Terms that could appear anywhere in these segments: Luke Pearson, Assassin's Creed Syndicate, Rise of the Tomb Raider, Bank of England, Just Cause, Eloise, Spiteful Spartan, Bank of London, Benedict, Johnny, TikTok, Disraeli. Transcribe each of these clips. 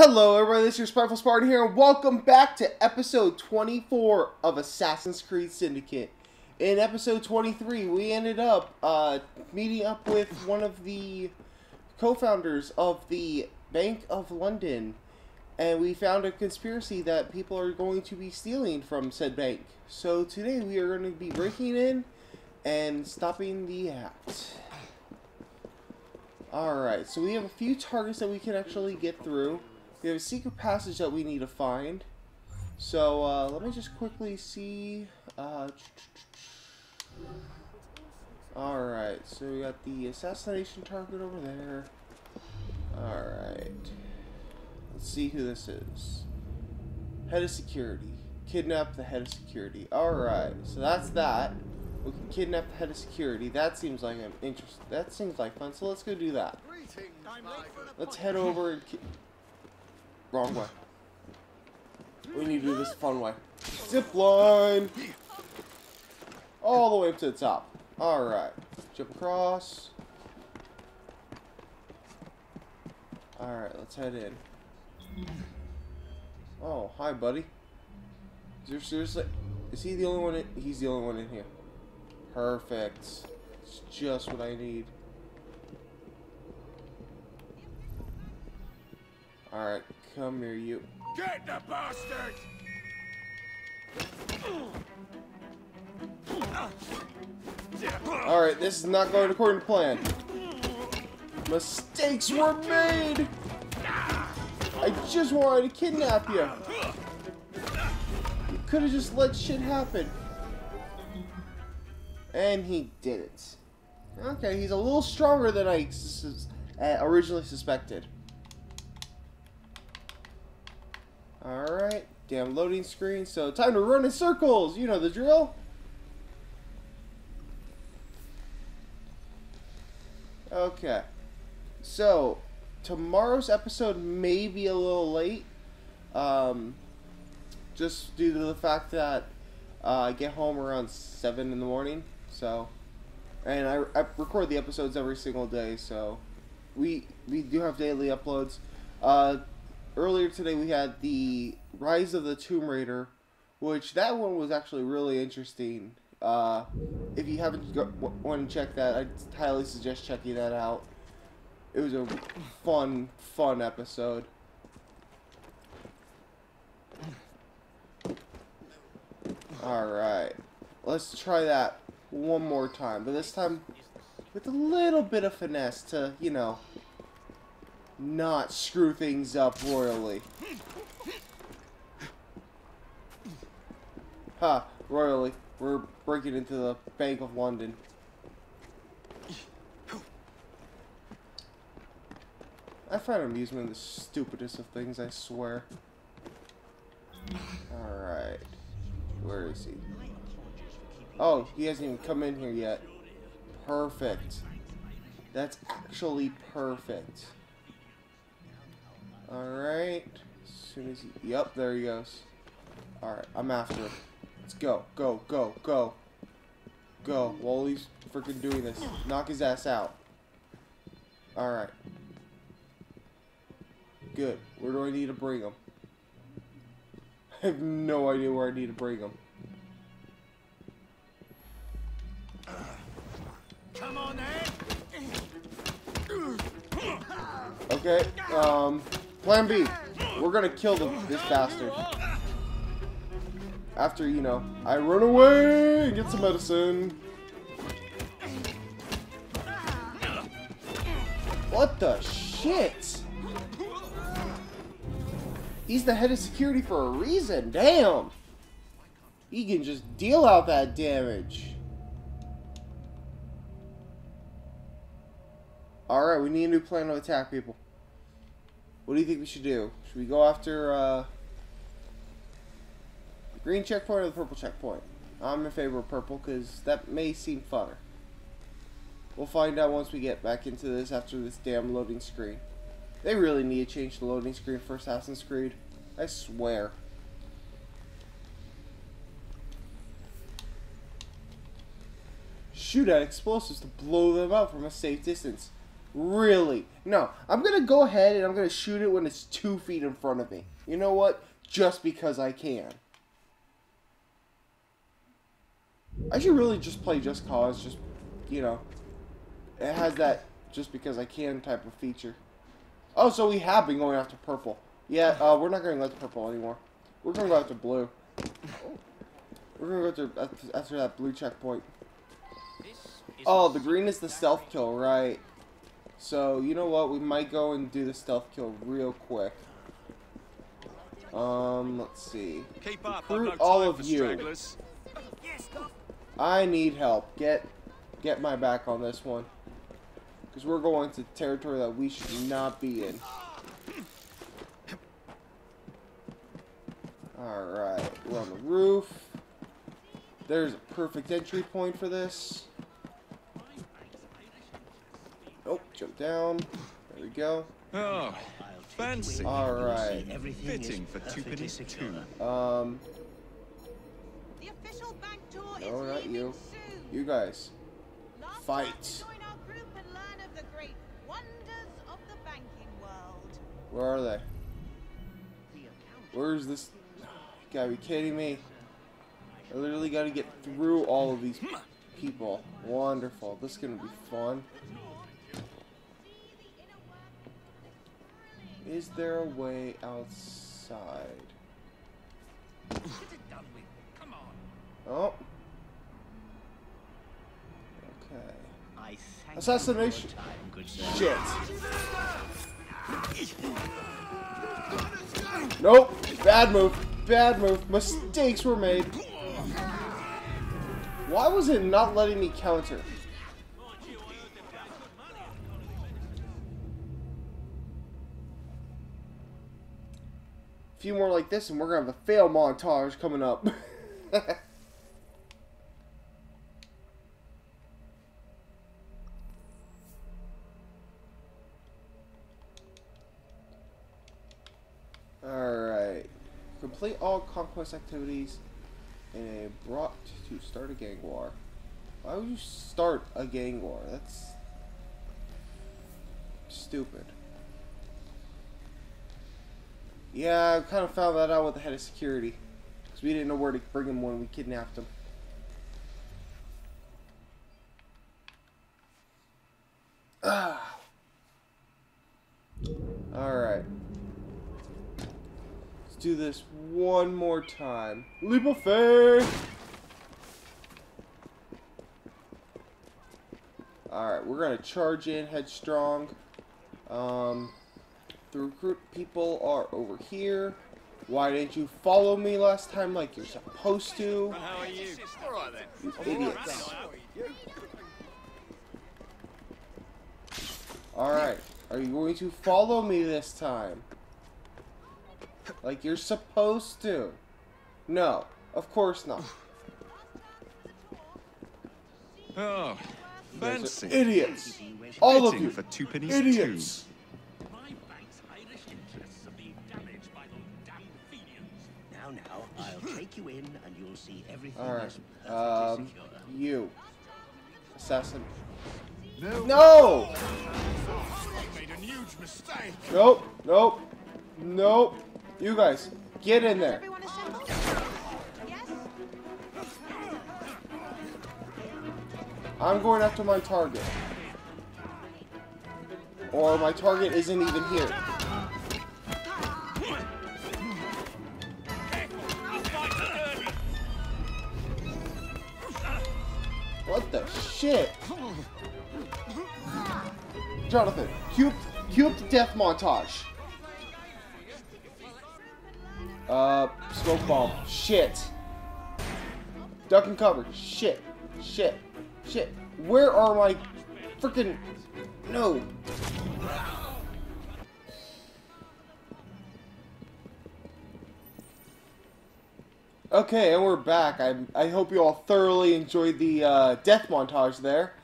Hello everybody, this is your Spiteful Spartan here, and welcome back to episode 24 of Assassin's Creed Syndicate. In episode 23, we ended up meeting up with one of the co-founders of the Bank of London, and we found a conspiracy that people are going to be stealing from said bank. So today we are going to be breaking in and stopping the act. Alright, so we have a few targets that we can actually get through. We have a secret passage that we need to find. So, let me just quickly see. Alright, so we got the assassination target over there. Alright. Let's see who this is. Head of security. Kidnap the head of security. Alright, so that's that. We can kidnap the head of security. That seems like an interest. That seems like fun, so let's go do that. Let's head over and wrong way. We need to do this fun way. Zip line! All the way up to the top. Alright. Jump across. Alright, let's head in. Oh, hi, buddy. Is there seriously... Is he the only one in... He's the only one in here. Perfect. It's just what I need. Alright, come here, you. Get the bastard! Alright, this is not going according to plan. Mistakes were made! I just wanted to kidnap you. You could have just let shit happen. And he did it. Okay, he's a little stronger than I originally suspected. Alright, damn loading screen, so time to run in circles! You know the drill! Okay, so tomorrow's episode may be a little late, just due to the fact that I get home around 7 in the morning. So, and I record the episodes every single day, so we do have daily uploads. Earlier today we had the Rise of the Tomb Raider, which that one was actually really interesting. If you haven't want to check that, I highly suggest checking that out. It was a fun episode. Alright, let's try that one more time, but this time with a little bit of finesse to, you know, not screw things up royally. Ha, royally. We're breaking into the Bank of London. I find amusement in the stupidest of things, I swear. Alright. Where is he? Oh, he hasn't even come in here yet. Perfect. That's actually perfect. Alright. As soon as he... Yep, there he goes. Alright, I'm after him. Let's go. Go, go, go. Go. While he's freaking doing this, knock his ass out. Alright. Good. Where do I need to bring him? I have no idea where I need to bring him. Come on, then. Okay, plan B. We're gonna kill this bastard. After, you know, I run away and get some medicine. What the shit? He's the head of security for a reason. Damn. He can just deal out that damage. Alright, we need a new plan to attack people. What do you think we should do? Should we go after the green checkpoint or the purple checkpoint? I'm in favor of purple because that may seem funner. We'll find out once we get back into this after this damn loading screen. They really need to change the loading screen for Assassin's Creed. I swear. Shoot at explosives to blow them up from a safe distance. Really? No, I'm going to go ahead and I'm going to shoot it when it's 2 feet in front of me. You know what? Just because I can. I should really just play Just Cause, just, you know, it has that just because I can type of feature. Oh, so we have been going after purple. Yeah, we're not going to go after purple anymore. We're going to go after blue. We're going to go after that blue checkpoint. Oh, the green is the stealth kill, right. So, you know what, we might go and do the stealth kill real quick. Let's see. Recruit all of you. I need help. Get my back on this one. Because we're going to territory that we should not be in. Alright, we're on the roof. There's a perfect entry point for this. Oh, jump down. There we go. Oh, fancy. All right. Fitting for £2.22. The official bank tour is leaving. No, not you. You guys. Fight. Join our group and learn of the great wonders of the banking world. Where are they? Where's this? You gotta be kidding me. I literally gotta get through all of these people. Wonderful. This is gonna be fun. Is there a way outside? Get it done with. Come on. Oh. Okay. Assassination. Shit. Nope. Bad move. Bad move. Mistakes were made. Why was it not letting me counter? A few more like this and we're gonna have a fail montage coming up. Alright. Complete all conquest activities and brought to start a gang war. Why would you start a gang war? That's stupid. Yeah, I kind of found that out with the head of security. Because we didn't know where to bring him when we kidnapped him. Ah. Alright. Let's do this one more time. Leap of faith! Alright, we're going to charge in headstrong. The recruit people are over here. Why didn't you follow me last time like you're supposed to? How are you? All right, then. You idiots. Alright, are you going to follow me this time? Like you're supposed to. No, of course not. Oh, fancy. Idiots. All of you. For idiots. I'll take you in and you'll see everything. All right. You assassin. No. Nope. Nope. Nope. You guys, get in there. I'm going after my target. Or my target isn't even here. What the shit? Jonathan, cube to death montage. Smoke bomb. Shit. Duck and cover. Shit. Shit. Shit. Where are my freaking... No. Okay, and we're back. I hope you all thoroughly enjoyed the death montage there.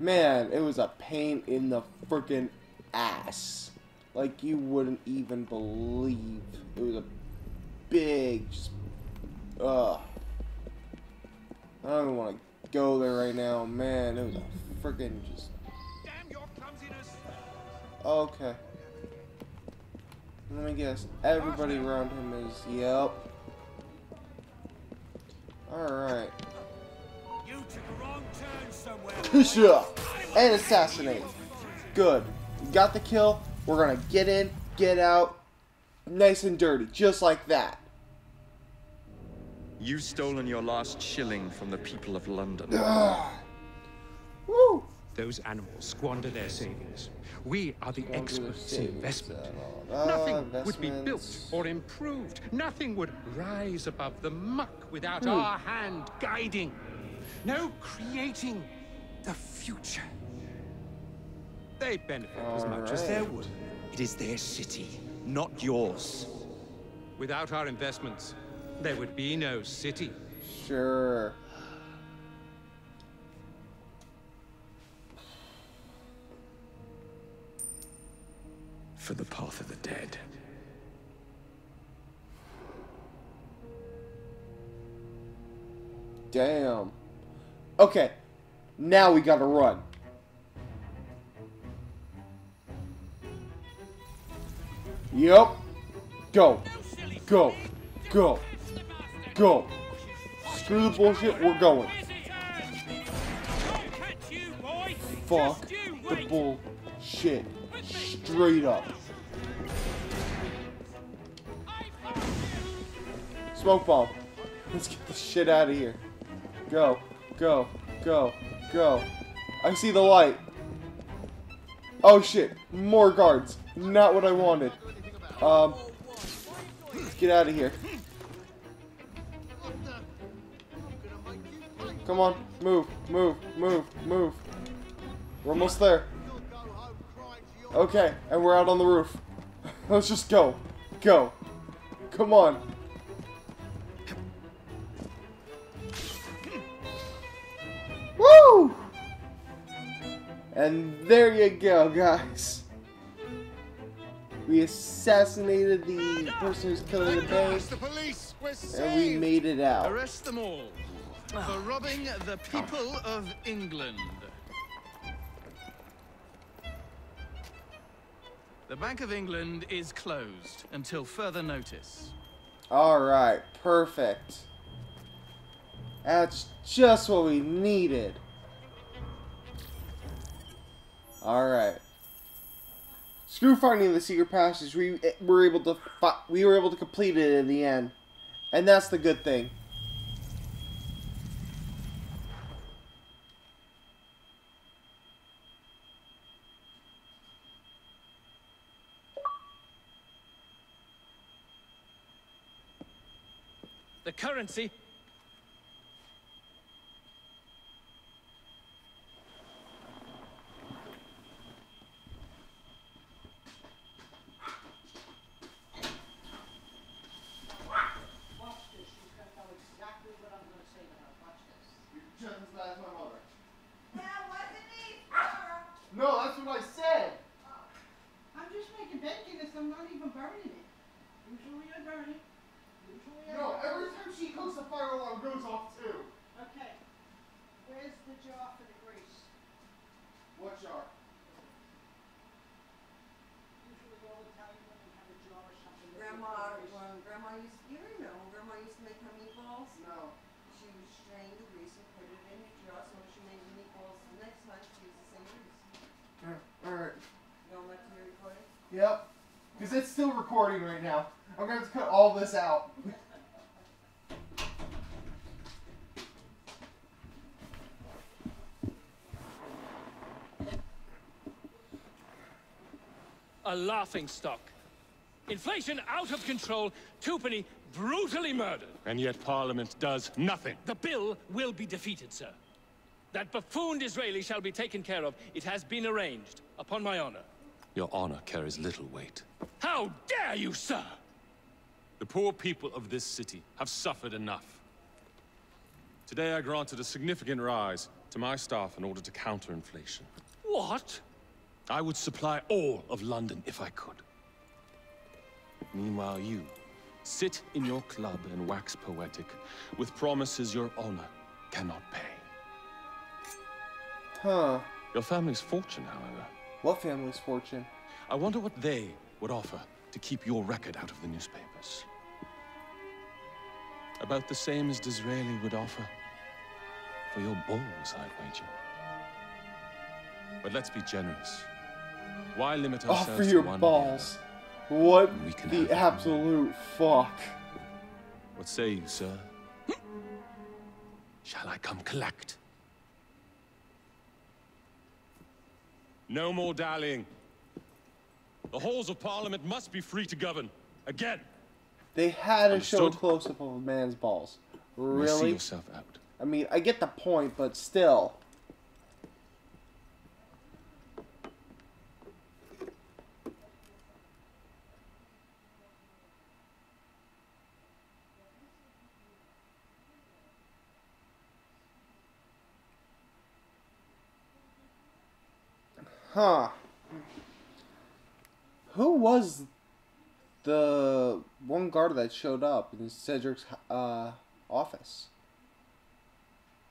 Man, it was a pain in the freaking ass. Like, you wouldn't even believe. It was a big... Just, I don't even want to go there right now. Man, it was a freaking just... Damn your clumsiness! Okay. Let me guess. Everybody around him is. Yep. Alright. You took a wrong turn somewhere. Pusha! And assassinate. Good. Got the kill. We're gonna get in, get out. Nice and dirty. Just like that. You've stolen your last shilling from the people of London. Woo! Those animals squander their savings. We are the experts in investment. Nothing would be built or improved. Nothing would rise above the muck without our hand guiding. No creating the future. They benefit as much as their wood. It is their city, not yours. Without our investments, there would be no city. Sure. For the path of the dead. Damn. Okay. Now we gotta run. Yep. Go. Go. Go. Go. Screw the bullshit. We're going. Fuck the bullshit. Straight up. Smoke bomb. Let's get the shit out of here. Go. Go. Go. Go. I see the light. Oh shit. More guards. Not what I wanted. Let's get out of here. Come on. Move. Move. Move. Move. We're almost there. Okay, and we're out on the roof. Let's just go. Go. Come on. Woo! And there you go, guys. We assassinated the person who's killing the bank. And we made it out. Arrest them all for robbing the people of England. The Bank of England is closed until further notice. Alright, perfect. That's just what we needed. Alright. Screw finding the secret passage. We were able to complete it in the end. And that's the good thing. The currency. Yep, because it's still recording right now. I'm going to have to cut all this out. A laughing stock. Inflation out of control, Twopenny brutally murdered. And yet Parliament does nothing. The bill will be defeated, sir. That buffoon Disraeli shall be taken care of. It has been arranged, upon my honor. Your honor carries little weight. How dare you, sir! The poor people of this city have suffered enough. Today I granted a significant rise to my staff in order to counter inflation. What? I would supply all of London if I could. Meanwhile, you sit in your club and wax poetic with promises your honor cannot pay. Huh. Your family's fortune, however. What family's fortune? I wonder what they would offer to keep your record out of the newspapers. About the same as Disraeli would offer for your balls, I'd wager. But let's be generous. Why limit ourselves to 1 year? Offer your balls. What the absolute fuck. What say you, sir? Shall I come collect? No more dallying. The halls of Parliament must be free to govern. Again. They had a show close-up of a man's balls. Really? See yourself out. I mean, I get the point, but still. Huh. Who was the one guard that showed up in Cedric's office?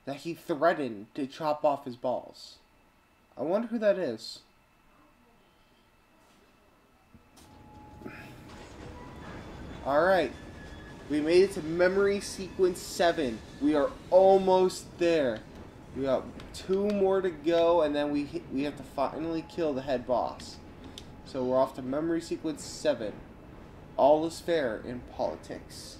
That he threatened to chop off his balls. I wonder who that is. Alright. We made it to memory sequence 7. We are almost there. We got 2 more to go, and then we have to finally kill the head boss. So we're off to memory sequence 7. All is fair in politics.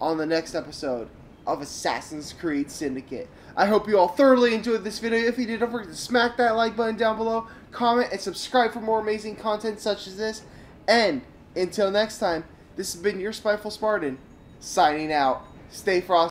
On the next episode of Assassin's Creed Syndicate. I hope you all thoroughly enjoyed this video. If you did, don't forget to smack that like button down below. Comment and subscribe for more amazing content such as this. And until next time, this has been your Spiteful Spartan, signing out. Stay frosty.